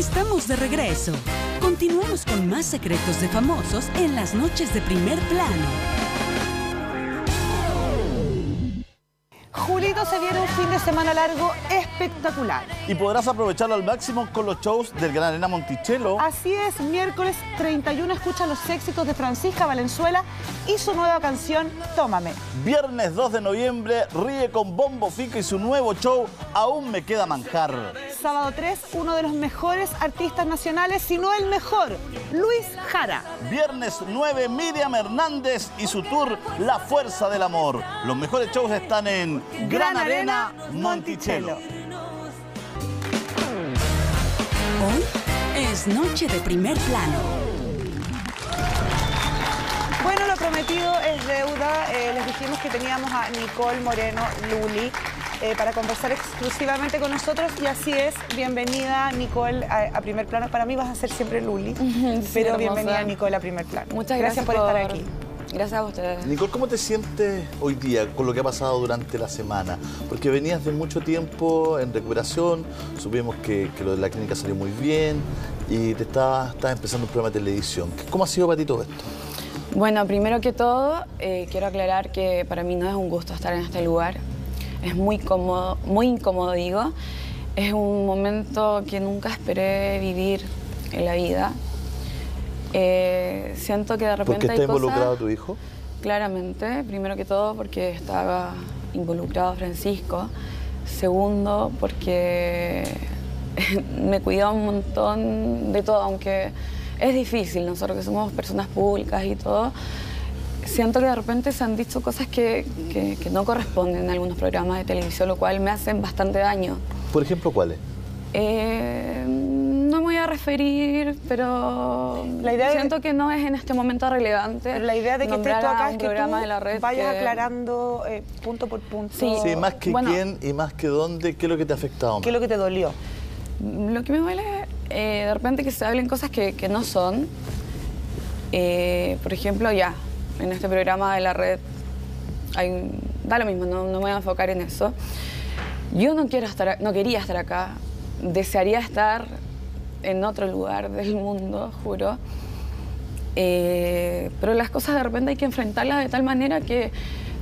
Estamos de regreso. Continuamos con más secretos de famosos en las noches de Primer Plano. Julito, se viene un fin de semana largo espectacular. Y podrás aprovecharlo al máximo con los shows del Gran Arena Monticello. Así es, miércoles 31 escucha los éxitos de Francisca Valenzuela y su nueva canción Tómame. Viernes 2 de noviembre, ríe con Bombo Fico y su nuevo show Aún me queda manjar. Sábado 3, uno de los mejores artistas nacionales, si no el mejor, Luis Jara. Viernes 9, Miriam Hernández y su tour La Fuerza del Amor. Los mejores shows están en Gran Arena Monticello. Hoy es noche de Primer Plano. Bueno, lo prometido es deuda. Les dijimos que teníamos a Nicole Moreno Luli para conversar exclusivamente con nosotros, y así es. Bienvenida, Nicole, a Primer Plano. Para mí vas a ser siempre Luli, sí, pero hermosa. Bienvenida, Nicole, a Primer Plano. Muchas gracias por estar aquí. Gracias a ustedes. Nicole, ¿cómo te sientes hoy día con lo que ha pasado durante la semana? Porque venías de mucho tiempo en recuperación, supimos que lo de la clínica salió muy bien y te estabas empezando un programa de televisión. ¿Cómo ha sido para ti todo esto? Bueno, primero que todo, quiero aclarar que para mí no es un gusto estar en este lugar. Es muy cómodo, muy incómodo, digo. Es un momento que nunca esperé vivir en la vida. Siento que de repente hay cosas... ¿Por qué está involucrado tu hijo? Claramente, primero que todo porque estaba involucrado Francisco. Segundo, porque me cuidaba un montón de todo, aunque es difícil, nosotros que somos personas públicas y todo. Siento que de repente se han dicho cosas que no corresponden a algunos programas de televisión, lo cual me hacen bastante daño. ¿Por ejemplo, cuáles? No me voy a referir, pero la idea siento que no es en este momento relevante. La idea de que estés tú acá es que tú vayas aclarando punto por punto. Sí, sí, más que bueno, quién y más que dónde, ¿qué es lo que te ha afectado más? ¿Qué es lo que te dolió? Lo que me duele es de repente que se hablen cosas que no son. Por ejemplo, ya, en este programa de la red, da lo mismo, no me voy a enfocar en eso. Yo no quería estar acá. Desearía estar en otro lugar del mundo, juro. Pero las cosas de repente hay que enfrentarlas de tal manera que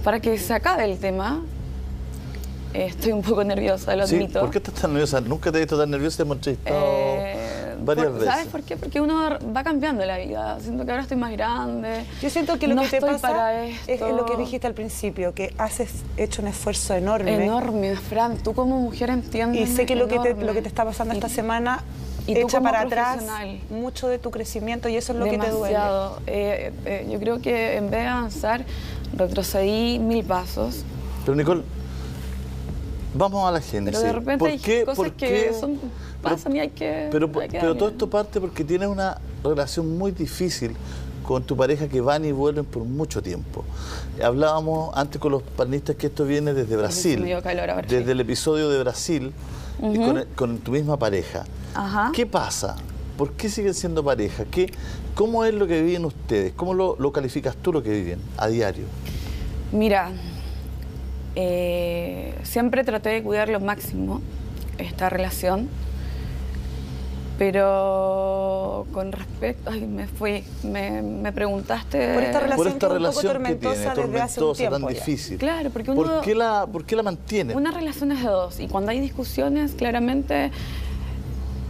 para que se acabe el tema. Estoy un poco nerviosa, lo admito. ¿Por qué estás tan nerviosa? Nunca te he visto tan nerviosa, te hemos varias veces. ¿Sabes por qué? Porque uno va cambiando la vida. Siento que ahora estoy más grande. Yo siento que lo que te pasa es lo que dijiste al principio, que has hecho un esfuerzo enorme. Enorme, Fran. Tú como mujer entiendes. Y sé que lo que te está pasando esta semana echa para atrás mucho de tu crecimiento, y eso es lo que te duele. Yo creo que en vez de avanzar, retrocedí 1000 pasos. Pero, Nicole, vamos a la génesis. Pero de repente hay cosas que pasan, pero todo esto parte porque tienes una relación muy difícil con tu pareja, que van y vuelven por mucho tiempo. Hablábamos antes con los panelistas que esto viene desde Brasil, desde el episodio de Brasil, y con tu misma pareja. Ajá. ¿Qué pasa? ¿Por qué siguen siendo pareja? ¿Cómo es lo que viven ustedes? ¿Cómo lo calificas tú lo que viven a diario? Mira, siempre traté de cuidar lo máximo esta relación, pero con respecto... Ay, me fui, me preguntaste... Por esta relación que es un poco tormentosa desde hace un tiempo, tan difícil. Claro, porque uno... ¿Por qué la mantiene? Una relación es de dos, y cuando hay discusiones, claramente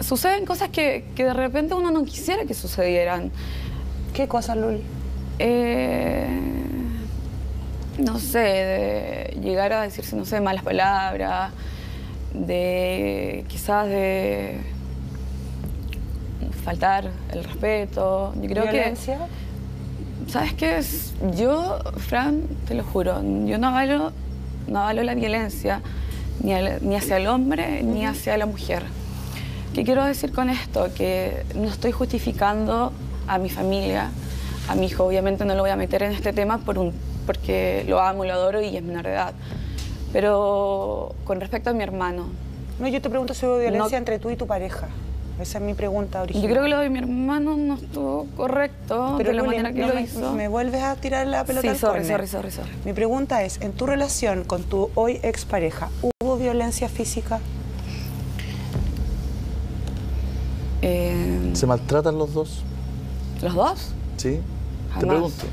suceden cosas que de repente uno no quisiera que sucedieran. ¿Qué cosas, Luli? No sé, de llegar a decirse, no sé, malas palabras, de quizás de faltar el respeto. Yo creo ¿Violencia? Que, ¿sabes qué? Yo, Fran, te lo juro, yo no avalo la violencia ni hacia el hombre ni hacia la mujer. ¿Qué quiero decir con esto? Que no estoy justificando a mi familia, a mi hijo. Obviamente no lo voy a meter en este tema porque lo amo, lo adoro y es menor de edad. Pero con respecto a mi hermano... No, yo te pregunto si hubo violencia entre tú y tu pareja. Esa es mi pregunta original. Yo creo que lo de mi hermano no estuvo correcto, pero de la manera que lo hizo. ¿Me vuelves a tirar la pelota al córner? Sí, sorry. Mi pregunta es, en tu relación con tu hoy expareja, ¿hubo violencia física? ¿Se maltratan los dos? ¿Los dos? Sí. Jamás. Te pregunto.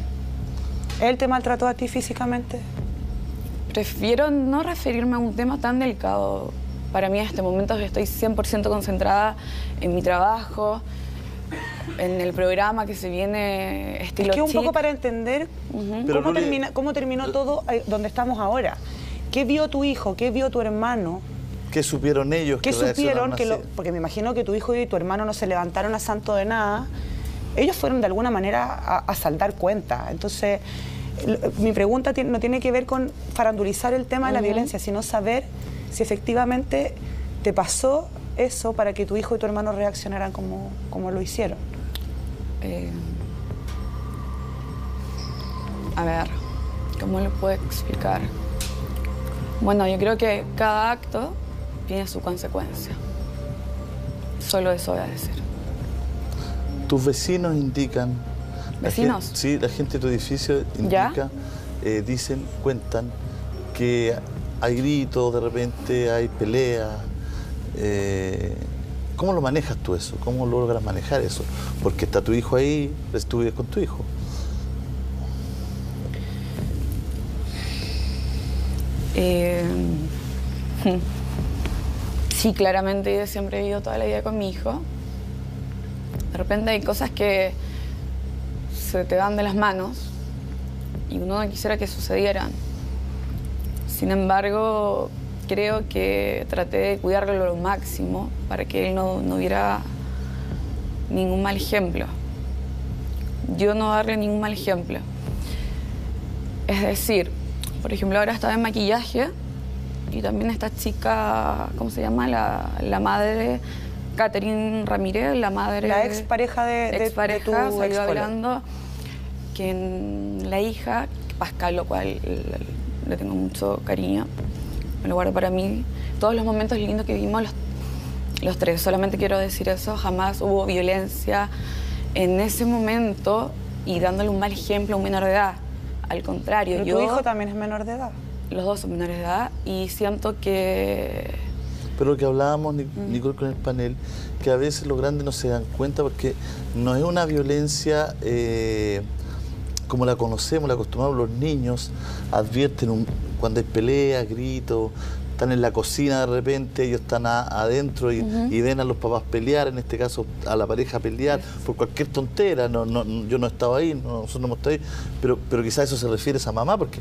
¿Él te maltrató a ti físicamente? Prefiero no referirme a un tema tan delicado. Para mí en este momento estoy 100% concentrada en mi trabajo, en el programa que se viene estilo chic. Es que un poco para entender cómo terminó todo donde estamos ahora. ¿Qué vio tu hijo? ¿Qué vio tu hermano? ¿Qué supieron ellos? ¿Qué supieron? Porque me imagino que tu hijo y tu hermano no se levantaron a santo de nada. Ellos fueron de alguna manera a saldar cuenta. Entonces, mi pregunta no tiene que ver con farandulizar el tema de la violencia, sino saber si efectivamente te pasó eso para que tu hijo y tu hermano reaccionaran como lo hicieron. A ver, ¿cómo lo puedo explicar? Bueno, yo creo que cada acto tiene su consecuencia. Solo eso voy a decir. Tus vecinos indican... ¿Vecinos? Sí, la gente de tu edificio indica, dicen, cuentan que hay gritos, de repente hay peleas. ¿Cómo lo manejas tú eso? ¿Cómo logras manejar eso? Porque está tu hijo ahí, tú vives con tu hijo. Sí, claramente yo siempre he vivido toda la vida con mi hijo. De repente hay cosas que se te van de las manos y uno no quisiera que sucedieran. Sin embargo, creo que traté de cuidarlo lo máximo para que él no viera ningún mal ejemplo. Yo no darle ningún mal ejemplo. Es decir, por ejemplo, ahora estaba en maquillaje y también esta chica, ¿cómo se llama? La madre, Caterine Ramírez, la madre... La expareja de tu salió hablando que la hija, Pascal, lo cual le tengo mucho cariño, me lo guardo para mí. Todos los momentos lindos que vivimos los tres, solamente quiero decir eso, jamás hubo violencia en ese momento y dándole un mal ejemplo a un menor de edad. Al contrario, pero yo... ¿Tu hijo también es menor de edad? Los dos son menores de edad y siento que... Pero lo que hablábamos, Nicole, con el panel, que a veces los grandes no se dan cuenta porque no es una violencia como la conocemos, la acostumbramos. Los niños advierten cuando hay peleas, gritos, están en la cocina de repente, ellos están adentro y ven a los papás pelear, en este caso a la pareja pelear, por cualquier tontera. Yo no he estado ahí, nosotros no hemos estado ahí, pero quizás eso se refiere a esa mamá, porque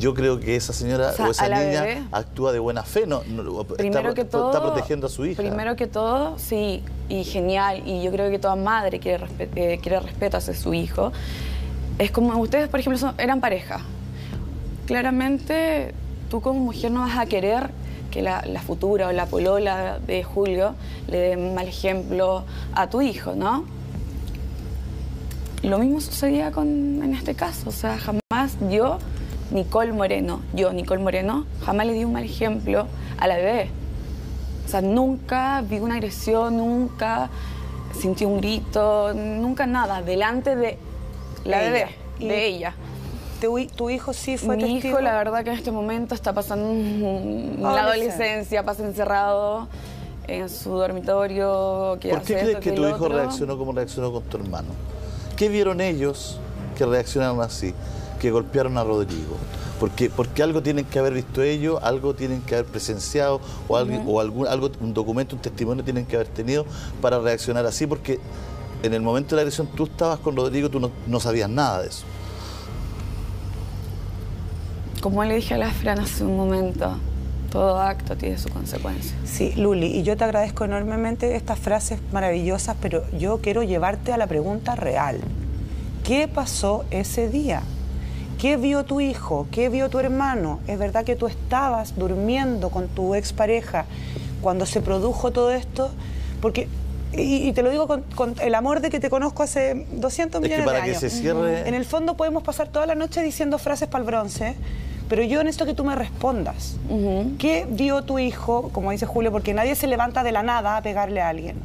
yo creo que esa señora o esa niña actúa de buena fe, está protegiendo a su hija. Primero que todo, sí, y genial, y yo creo que toda madre quiere respeto hacia su hijo. Es como ustedes, por ejemplo, eran pareja. Claramente... Tú como mujer no vas a querer que la futura o la polola de Julio le dé mal ejemplo a tu hijo, ¿no? Lo mismo sucedía en este caso. O sea, jamás yo, Nicole Moreno, jamás le di un mal ejemplo a la bebé. O sea, nunca vi una agresión, nunca sentí un grito, nunca nada, delante de la bebé, de ella. ¿Tu hijo sí fue testigo? Mi hijo, la verdad, que en este momento está pasando la adolescencia, pasa encerrado en su dormitorio. ¿Por qué crees que tu hijo reaccionó como reaccionó con tu hermano? ¿Qué vieron ellos que reaccionaron así, que golpearon a Rodrigo? Porque algo tienen que haber visto ellos, algo tienen que haber presenciado, o un documento, un testimonio tienen que haber tenido para reaccionar así, porque en el momento de la agresión tú estabas con Rodrigo, tú no sabías nada de eso. Como le dije a la Fran hace un momento, todo acto tiene su consecuencia. Sí, Luli, y yo te agradezco enormemente estas frases maravillosas, pero yo quiero llevarte a la pregunta real. ¿Qué pasó ese día? ¿Qué vio tu hijo? ¿Qué vio tu hermano? ¿Es verdad que tú estabas durmiendo con tu expareja cuando se produjo todo esto? Porque... Y te lo digo con el amor de que te conozco hace 200 millones de años. Es que para que se cierre... En el fondo podemos pasar toda la noche diciendo frases para el bronce, pero yo necesito que tú me respondas. ¿Qué vio tu hijo, como dice Julio, porque nadie se levanta de la nada a pegarle a alguien?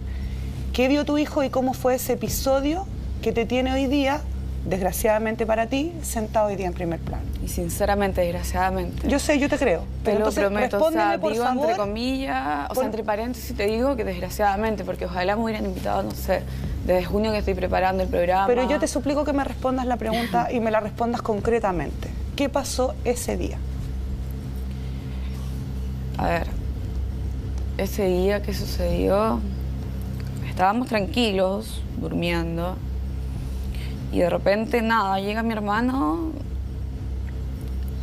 ¿Qué vio tu hijo y cómo fue ese episodio que te tiene hoy día, desgraciadamente para ti, sentado hoy día en primer plano? Y sinceramente, desgraciadamente. Yo sé, yo te creo. Pero entonces, prometo, respóndeme, o sea, por digo favor, entre comillas, o sea, entre paréntesis te digo que desgraciadamente, porque ojalá me hubieran invitado, no sé, desde junio que estoy preparando el programa. Pero yo te suplico que me respondas la pregunta y me la respondas concretamente. ¿Qué pasó ese día? A ver, ese día, ¿qué sucedió? Estábamos tranquilos, durmiendo, y de repente, nada, llega mi hermano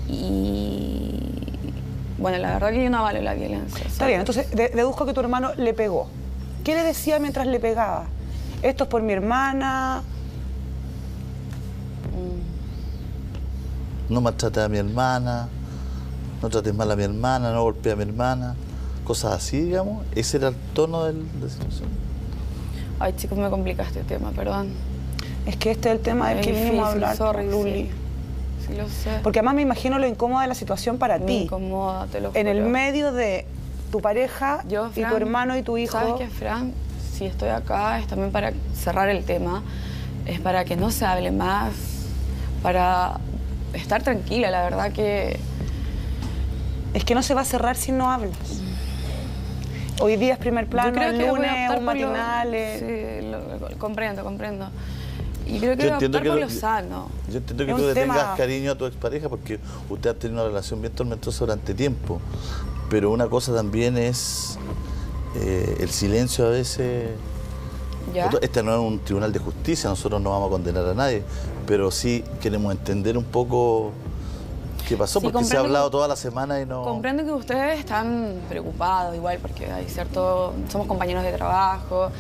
y... Bueno, la verdad que yo no avalo la violencia. ¿Sabes? Está bien, entonces deduzco que tu hermano le pegó. ¿Qué le decía mientras le pegaba? Esto es por mi hermana... No maltrates a mi hermana, no trates mal a mi hermana, no golpees a mi hermana, cosas así, digamos. Ese era el tono de la situación. Ay, chicos, me complicaste el tema, perdón. Es que este es el tema del que vinimos a hablar, sorry, Luli. Sí. Sí, lo sé. Porque además me imagino lo incómoda de la situación para ti. Incómoda, te lo juro. En el medio de tu pareja, yo, Fran, y tu hermano y tu hijo. ¿Sabes qué, Fran? Si estoy acá es también para cerrar el tema, es para que no se hable más, para... estar tranquila, la verdad que... Es que no se va a cerrar si no hablas. Hoy día es Primer Plano, creo el que lunes, un matinal... Sí, comprendo, comprendo. Y creo que yo entiendo que por lo sano. Yo entiendo que tú tengas cariño a tu expareja porque usted ha tenido una relación bien tormentosa durante tiempo. Pero una cosa también es el silencio a veces... ¿Ya? Este no es un tribunal de justicia, nosotros no vamos a condenar a nadie, pero sí queremos entender un poco qué pasó, sí, porque se ha hablado toda la semana y no... Comprendo que ustedes están preocupados igual, porque hay cierto... somos compañeros de trabajo,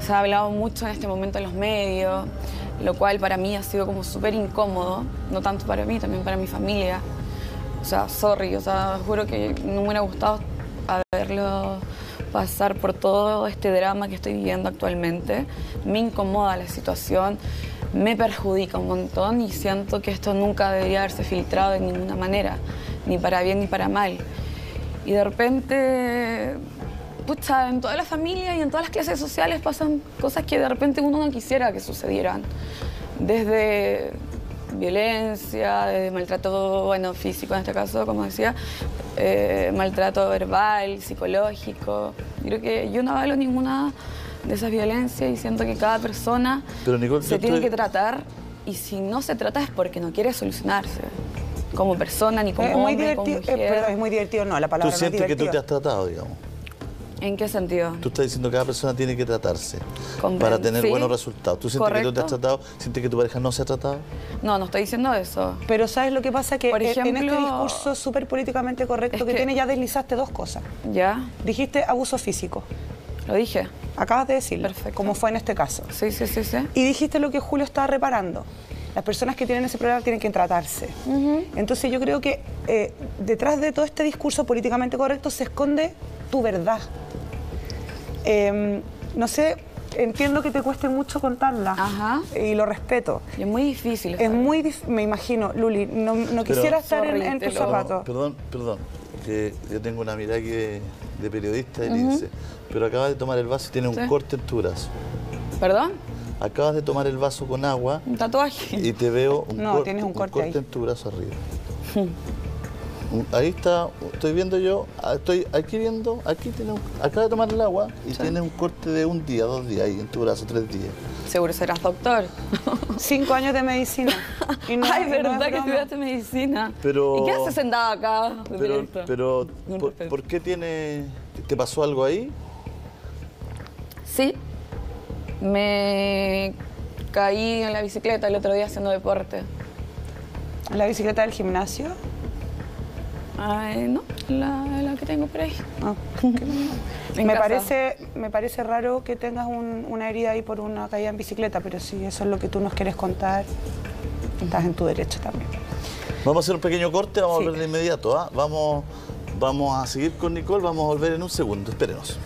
se ha hablado mucho en este momento en los medios, lo cual para mí ha sido como súper incómodo, no tanto para mí, también para mi familia. O sea, sorry, o sea, juro que no me hubiera gustado haberlo... pasar por todo este drama que estoy viviendo actualmente. Me incomoda la situación, me perjudica un montón y siento que esto nunca debería haberse filtrado de ninguna manera, ni para bien ni para mal. Y de repente, pucha, en toda la familia y en todas las clases sociales pasan cosas que de repente uno no quisiera que sucedieran. Desde violencia, desde maltrato, bueno, físico en este caso, como decía, maltrato verbal, psicológico. Creo que yo no avalo ninguna de esas violencias y siento que cada persona, pero, Nicole, se tiene que tratar, y si no se trata es porque no quiere solucionarse como persona, ni como hombre, ni como mujer. Pero es muy divertido, no, la palabra no es divertido. Tú sientes que tú te has tratado, digamos. ¿En qué sentido? Tú estás diciendo que cada persona tiene que tratarse para tener buenos resultados. ¿Tú sientes que tú te has tratado? ¿Sientes que tu pareja no se ha tratado? No, no estoy diciendo eso. Pero ¿sabes lo que pasa? Que por ejemplo, en este discurso súper políticamente correcto que tiene, ya deslizaste dos cosas. ¿Ya? Dijiste abuso físico. Lo dije. Acabas de decirlo. Perfecto. Como fue en este caso. Sí, sí, sí, sí. Y dijiste lo que Julio estaba reparando. Las personas que tienen ese problema tienen que tratarse. Entonces yo creo que detrás de todo este discurso políticamente correcto se esconde tu verdad. No sé, entiendo que te cueste mucho contarla. Ajá. Y lo respeto. Y es muy difícil. Es muy difícil, me imagino, Luli, no quisiera estar en tus zapatos. Perdón, que yo tengo una mirada aquí de periodista y lince, pero acabas de tomar el vaso y tiene un corte en tu brazo. ¿Perdón? Acabas de tomar el vaso con agua. ¿Un tatuaje? Y te veo un corte ahí en tu brazo arriba. Ahí está, estoy viendo yo, estoy aquí viendo, aquí tiene un, acaba de tomar el agua y tienes un corte de un día, 2 días ahí en tu brazo, 3 días. Seguro serás doctor. 5 años de medicina. Y no, ay, y verdad, no es que estudiaste medicina. Pero, ¿y qué haces sentada acá? ¿Por qué tiene, te pasó algo ahí? Sí. Me caí en la bicicleta el otro día haciendo deporte. ¿La bicicleta del gimnasio? Ay, no, la que tengo por ahí. Ah. Me parece raro que tengas una herida ahí por una caída en bicicleta, pero si eso es lo que tú nos quieres contar, estás en tu derecho también. Vamos a hacer un pequeño corte, vamos a volver de inmediato. Vamos a seguir con Nicole, vamos a volver en un segundo, espérenos.